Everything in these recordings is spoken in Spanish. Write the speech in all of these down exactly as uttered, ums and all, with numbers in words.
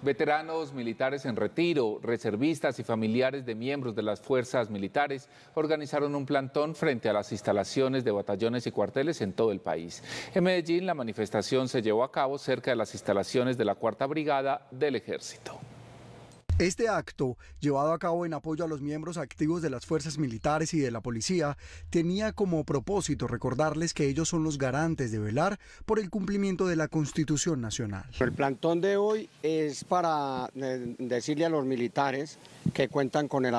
Veteranos militares en retiro, reservistas y familiares de miembros de las fuerzas militares organizaron un plantón frente a las instalaciones de batallones y cuarteles en todo el país. En Medellín, la manifestación se llevó a cabo cerca de las instalaciones de la Cuarta Brigada del Ejército. Este acto, llevado a cabo en apoyo a los miembros activos de las fuerzas militares y de la policía, tenía como propósito recordarles que ellos son los garantes de velar por el cumplimiento de la Constitución Nacional. El plantón de hoy es para decirle a los militares que cuentan con el,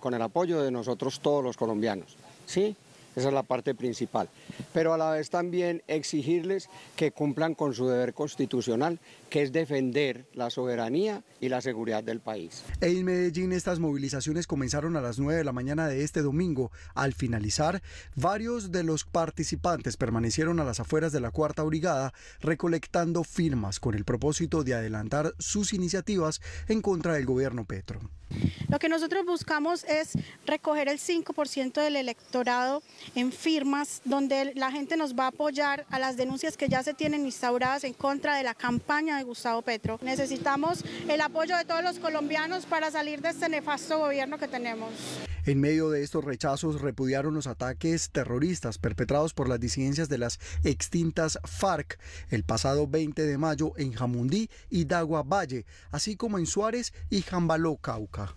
con el apoyo de nosotros todos los colombianos, ¿sí? Esa es la parte principal, pero a la vez también exigirles que cumplan con su deber constitucional, que es defender la soberanía y la seguridad del país. En Medellín estas movilizaciones comenzaron a las nueve de la mañana de este domingo. Al finalizar, varios de los participantes permanecieron a las afueras de la Cuarta Brigada recolectando firmas con el propósito de adelantar sus iniciativas en contra del gobierno Petro. Lo que nosotros buscamos es recoger el cinco por ciento del electorado en firmas donde la gente nos va a apoyar a las denuncias que ya se tienen instauradas en contra de la campaña de Gustavo Petro. Necesitamos el apoyo de todos los colombianos para salir de este nefasto gobierno que tenemos. En medio de estos rechazos repudiaron los ataques terroristas perpetrados por las disidencias de las extintas FARC el pasado veinte de mayo en Jamundí y Dagua Valle, así como en Suárez y Jambaló, Cauca.